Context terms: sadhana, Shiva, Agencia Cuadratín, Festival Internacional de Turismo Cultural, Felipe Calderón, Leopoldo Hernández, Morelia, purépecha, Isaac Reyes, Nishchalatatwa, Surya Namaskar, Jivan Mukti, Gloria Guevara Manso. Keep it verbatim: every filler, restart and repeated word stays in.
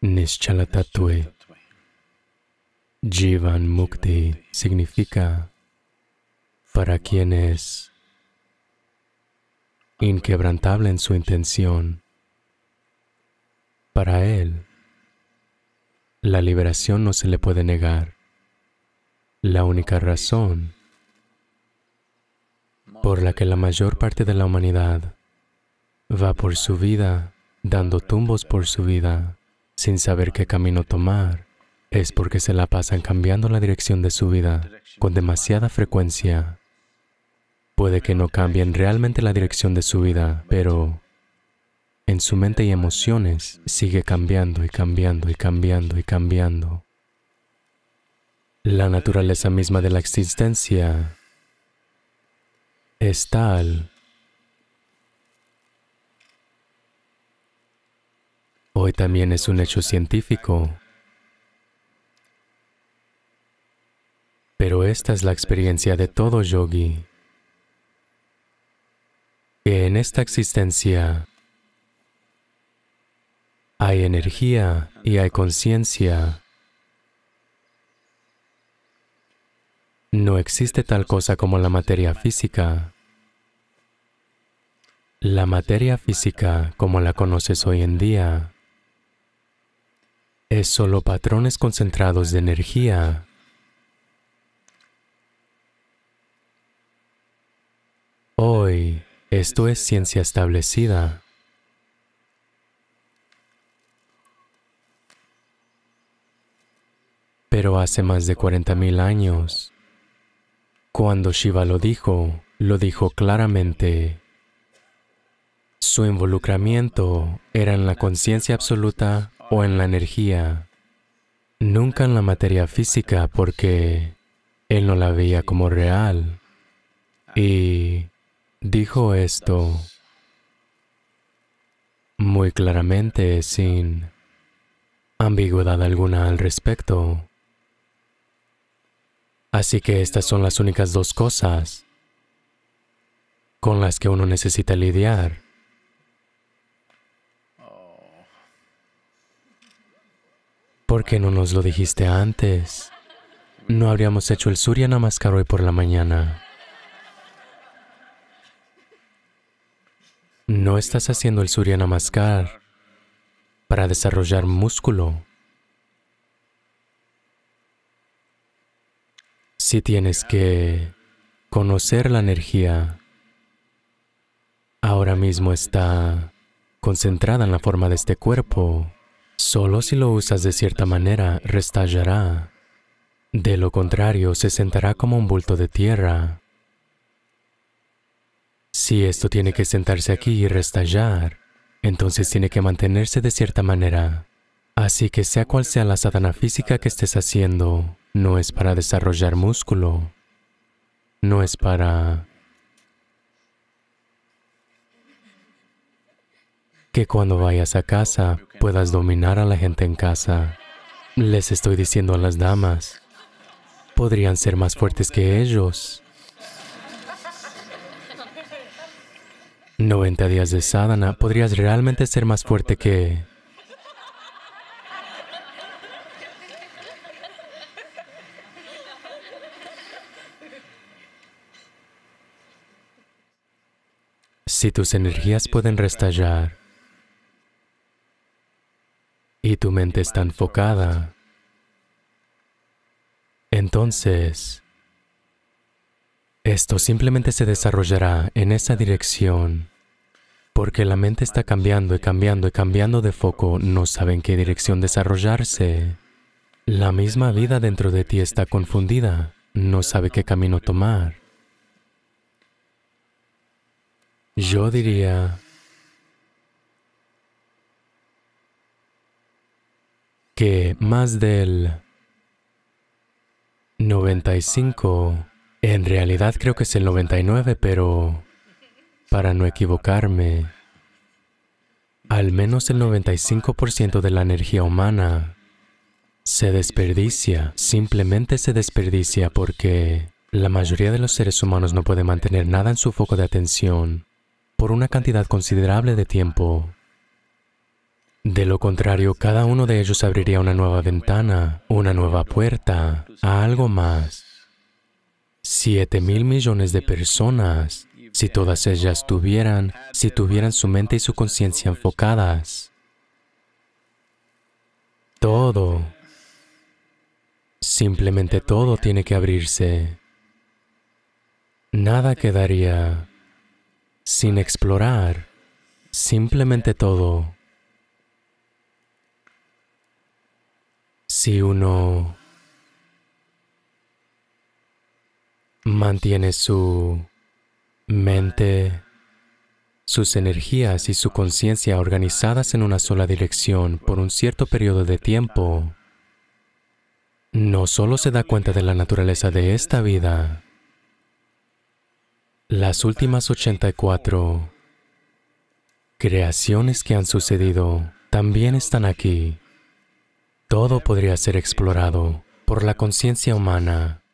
Nishchalatatwa. Jivan Mukti significa para quien es inquebrantable en su intención. Para él, la liberación no se le puede negar. La única razón por la que la mayor parte de la humanidad va por su vida, dando tumbos por su vida, sin saber qué camino tomar, es porque se la pasan cambiando la dirección de su vida con demasiada frecuencia. Puede que no cambien realmente la dirección de su vida, pero en su mente y emociones sigue cambiando y cambiando y cambiando y cambiando. La naturaleza misma de la existencia es tal. Hoy también es un hecho científico. Pero esta es la experiencia de todo yogi. Que en esta existencia hay energía y hay conciencia. No existe tal cosa como la materia física. La materia física, como la conoces hoy en día, es solo patrones concentrados de energía. Hoy, esto es ciencia establecida. Pero hace más de cuarenta mil años, cuando Shiva lo dijo, lo dijo claramente. Su involucramiento era en la conciencia absoluta o en la energía, nunca en la materia física, porque él no la veía como real. Y dijo esto muy claramente, sin ambigüedad alguna al respecto. Así que estas son las únicas dos cosas con las que uno necesita lidiar. ¿Por qué no nos lo dijiste antes? No habríamos hecho el Surya Namaskar hoy por la mañana. No estás haciendo el Surya Namaskar para desarrollar músculo. Si tienes que conocer la energía, ahora mismo está concentrada en la forma de este cuerpo. Solo si lo usas de cierta manera, restallará. De lo contrario, se sentará como un bulto de tierra. Si esto tiene que sentarse aquí y restallar, entonces tiene que mantenerse de cierta manera. Así que sea cual sea la sadhana física que estés haciendo, no es para desarrollar músculo. No es para que cuando vayas a casa puedas dominar a la gente en casa. Les estoy diciendo a las damas, podrían ser más fuertes que ellos. noventa días de sadhana, podrías realmente ser más fuerte que... Si tus energías pueden restallar y tu mente está enfocada, entonces esto simplemente se desarrollará en esa dirección, porque la mente está cambiando y cambiando y cambiando de foco, no sabe en qué dirección desarrollarse. La misma vida dentro de ti está confundida, no sabe qué camino tomar. Yo diría que más del noventa y cinco por ciento, en realidad creo que es el noventa y nueve, pero para no equivocarme, al menos el noventa y cinco por ciento de la energía humana se desperdicia, simplemente se desperdicia porque la mayoría de los seres humanos no puede mantener nada en su foco de atención por una cantidad considerable de tiempo. De lo contrario, cada uno de ellos abriría una nueva ventana, una nueva puerta, a algo más. Siete mil millones de personas, si todas ellas tuvieran, si tuvieran su mente y su conciencia enfocadas, todo, simplemente todo tiene que abrirse. Nada quedaría sin explorar, simplemente todo. Si uno mantiene su mente, sus energías y su conciencia organizadas en una sola dirección por un cierto periodo de tiempo, no solo se da cuenta de la naturaleza de esta vida, las últimas ochenta y cuatro creaciones que han sucedido también están aquí. Todo podría ser explorado por la conciencia humana.